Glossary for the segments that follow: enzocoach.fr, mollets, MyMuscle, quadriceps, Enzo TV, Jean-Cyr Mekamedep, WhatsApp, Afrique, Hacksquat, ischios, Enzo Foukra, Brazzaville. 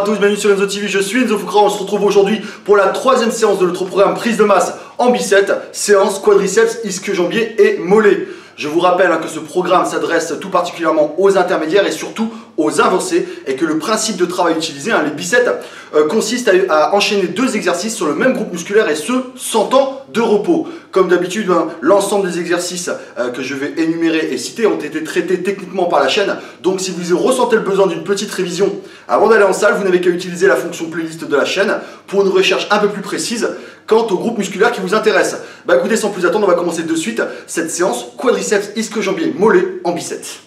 Bonjour à tous, bienvenue sur Enzo TV, je suis Enzo Foukra. On se retrouve aujourd'hui pour la troisième séance de notre programme prise de masse en biceps, séance quadriceps, ischio-jambiers et mollets. Je vous rappelle que ce programme s'adresse tout particulièrement aux intermédiaires et surtout aux avancés, et que le principe de travail utilisé, les biceps, consiste à enchaîner deux exercices sur le même groupe musculaire, et ce sans temps de repos. Comme d'habitude, l'ensemble des exercices que je vais énumérer et citer ont été traités techniquement par la chaîne, donc si vous ressentez le besoin d'une petite révision avant d'aller en salle, vous n'avez qu'à utiliser la fonction playlist de la chaîne pour une recherche un peu plus précise quant au groupe musculaire qui vous intéresse. Bah écoutez, sans plus attendre, on va commencer de suite cette séance quadriceps, ischio-jambiers, mollets en biceps.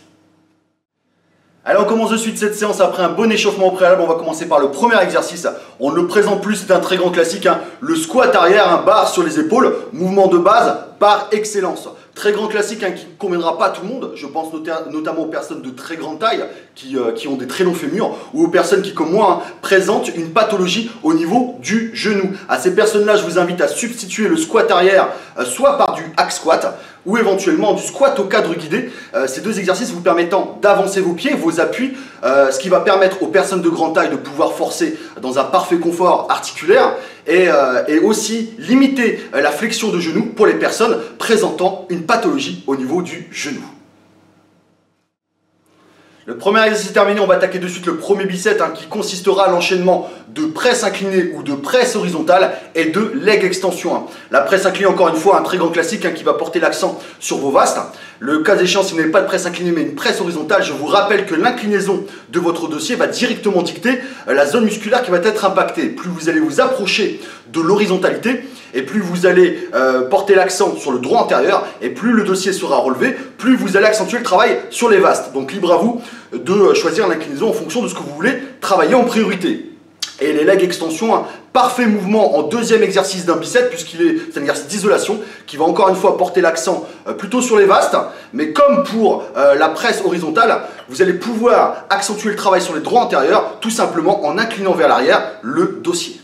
Alors on commence de suite cette séance après un bon échauffement au préalable. On va commencer par le premier exercice. On ne le présente plus, c'est un très grand classique, le squat arrière, barre sur les épaules, mouvement de base par excellence. Très grand classique qui ne conviendra pas à tout le monde. Je pense notamment aux personnes de très grande taille qui ont des très longs fémurs, ou aux personnes qui, comme moi, présentent une pathologie au niveau du genou. À ces personnes-là, je vous invite à substituer le squat arrière soit par du hack squat, ou éventuellement du squat au cadre guidé, ces deux exercices vous permettant d'avancer vos pieds, vos appuis, ce qui va permettre aux personnes de grande taille de pouvoir forcer dans un parfait confort articulaire, et aussi limiter la flexion de genou pour les personnes présentant une pathologie au niveau du genou. Le premier exercice terminé, on va attaquer de suite le premier bicep qui consistera à l'enchaînement de presse inclinée ou de presse horizontale et de leg extension. La presse inclinée, encore une fois, un très grand classique qui va porter l'accent sur vos vastes. Le cas échéant, si vous n'avez pas de presse inclinée mais une presse horizontale, je vous rappelle que l'inclinaison de votre dossier va directement dicter la zone musculaire qui va être impactée. Plus vous allez vous approcher de l'horizontalité et plus vous allez porter l'accent sur le droit antérieur, et plus le dossier sera relevé, plus vous allez accentuer le travail sur les vastes. Donc libre à vous de choisir l'inclinaison en fonction de ce que vous voulez travailler en priorité. Et les leg extensions, parfait mouvement en deuxième exercice d'un biceps, puisqu'il est un exercice d'isolation qui va encore une fois porter l'accent plutôt sur les vastes, mais comme pour la presse horizontale, vous allez pouvoir accentuer le travail sur les droits antérieurs tout simplement en inclinant vers l'arrière le dossier.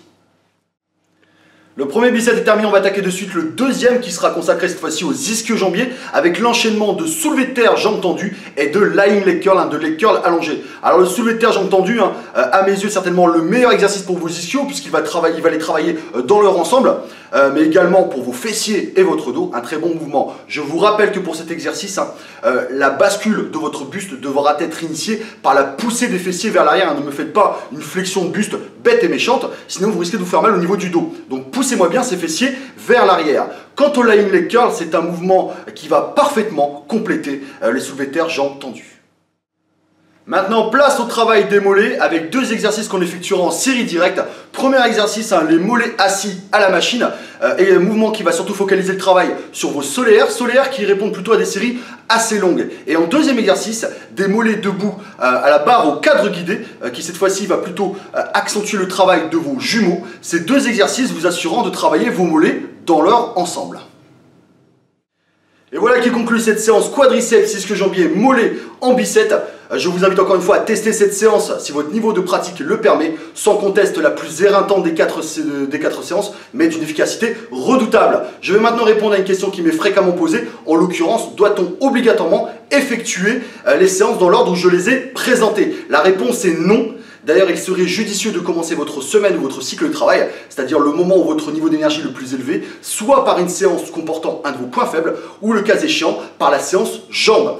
Le premier bicep est terminé, on va attaquer de suite le deuxième qui sera consacré cette fois-ci aux ischio-jambiers avec l'enchaînement de soulevé de terre jambes tendues et de lying leg curl, de leg curl allongé. Alors le soulevé de terre jambes tendues, à mes yeux certainement le meilleur exercice pour vos ischios puisqu'il va les travailler dans leur ensemble, mais également pour vos fessiers et votre dos, un très bon mouvement. Je vous rappelle que pour cet exercice, la bascule de votre buste devra être initiée par la poussée des fessiers vers l'arrière. Ne me faites pas une flexion de buste bête et méchante, sinon vous risquez de vous faire mal au niveau du dos. Donc poussez-moi bien ces fessiers vers l'arrière. Quant au lying leg curl, c'est un mouvement qui va parfaitement compléter les soulevés de terre jambes tendues. Maintenant, place au travail des mollets avec deux exercices qu'on effectuera en série directe. Premier exercice, les mollets assis à la machine, et un mouvement qui va surtout focaliser le travail sur vos solaires qui répondent plutôt à des séries assez longues. Et en deuxième exercice, des mollets debout à la barre au cadre guidé, qui cette fois-ci va plutôt accentuer le travail de vos jumeaux. Ces deux exercices vous assurant de travailler vos mollets dans leur ensemble. Et voilà qui conclut cette séance quadriceps, ischio-jambiers, mollets en biceps. Je vous invite encore une fois à tester cette séance si votre niveau de pratique le permet, sans conteste la plus éreintante des quatre séances, mais d'une efficacité redoutable. Je vais maintenant répondre à une question qui m'est fréquemment posée, en l'occurrence, doit-on obligatoirement effectuer les séances dans l'ordre où je les ai présentées? La réponse est non. D'ailleurs, il serait judicieux de commencer votre semaine ou votre cycle de travail, c'est-à-dire le moment où votre niveau d'énergie est le plus élevé, soit par une séance comportant un de vos points faibles, ou le cas échéant, par la séance jambes.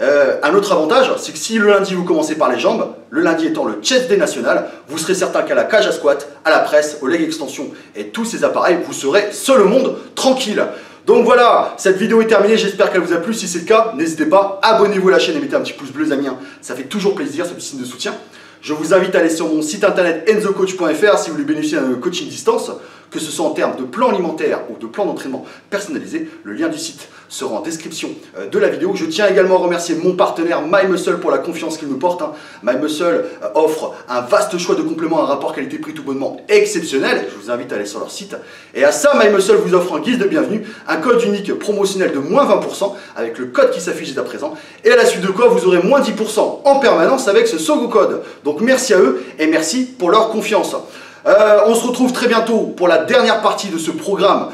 Un autre avantage, c'est que si le lundi vous commencez par les jambes, le lundi étant le chest day national, vous serez certain qu'à la cage à squat, à la presse, au leg extension et tous ces appareils, vous serez seul au monde tranquille. Donc voilà, cette vidéo est terminée, j'espère qu'elle vous a plu. Si c'est le cas, n'hésitez pas, abonnez-vous à la chaîne et mettez un petit pouce bleu les amis, ça fait toujours plaisir, c'est un petit signe de soutien. Je vous invite à aller sur mon site internet enzocoach.fr si vous voulez bénéficier d'un coaching distance, que ce soit en termes de plan alimentaire ou de plan d'entraînement personnalisé. Le lien du site sera en description de la vidéo. Je tiens également à remercier mon partenaire MyMuscle pour la confiance qu'il me porte. MyMuscle offre un vaste choix de compléments à un rapport qualité-prix tout bonnement exceptionnel. Je vous invite à aller sur leur site. Et à ça, MyMuscle vous offre en guise de bienvenue un code unique promotionnel de moins 20% avec le code qui s'affiche dès à présent. Et à la suite de quoi, vous aurez moins 10% en permanence avec ce Sogo code. Donc merci à eux et merci pour leur confiance. On se retrouve très bientôt pour la dernière partie de ce programme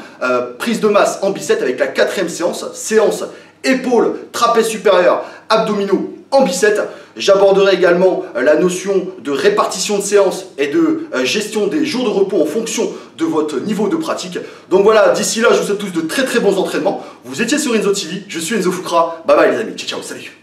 prise de masse en biceps avec la quatrième séance, épaules, trapèze supérieur, abdominaux en biceps. J'aborderai également la notion de répartition de séances et de gestion des jours de repos en fonction de votre niveau de pratique. Donc voilà, d'ici là, je vous souhaite tous de très bons entraînements. Vous étiez sur Enzo TV, je suis Enzo Foukra. Bye bye les amis, ciao, salut.